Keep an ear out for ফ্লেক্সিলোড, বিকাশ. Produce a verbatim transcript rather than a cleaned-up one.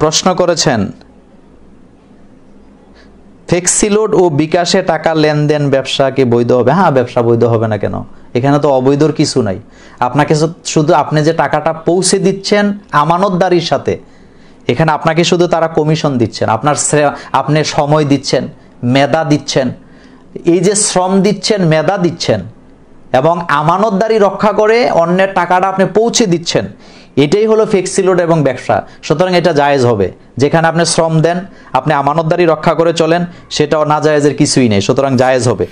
প্রশ্ন করেছেন ফ্লেক্সিলোড ও বিকাশে টাকা লেনদেন ব্যবসা কি বৈধ হবে? হ্যাঁ, ব্যবসা বৈধ হবে না কেন? এখানে তো অবৈধর কিছু নাই। আপনাকে শুধু আপনি যে টাকাটা পৌঁছে দিচ্ছেন আমানতদারির সাথে, এখানে আপনাকে শুধু তারা কমিশন দিচ্ছেন, আপনার আপনি সময় দিচ্ছেন, মেধা দিচ্ছেন, এই যে শ্রম দিচ্ছেন, মেধা দিচ্ছেন এবং আমানতদারি রক্ষা করে অন্যের টাকাটা আপনি পৌঁছে দিচ্ছেন, এটাই হলো ফ্লেক্সিলোড এবং ব্যবসা। সুতরাং এটা জায়েজ হবে। যেখানে আপনি শ্রম দেন, আপনি আমানতদারি রক্ষা করে চলেন, সেটাও না জায়েজের কিছুই নেই, সুতরাং জায়েজ হবে।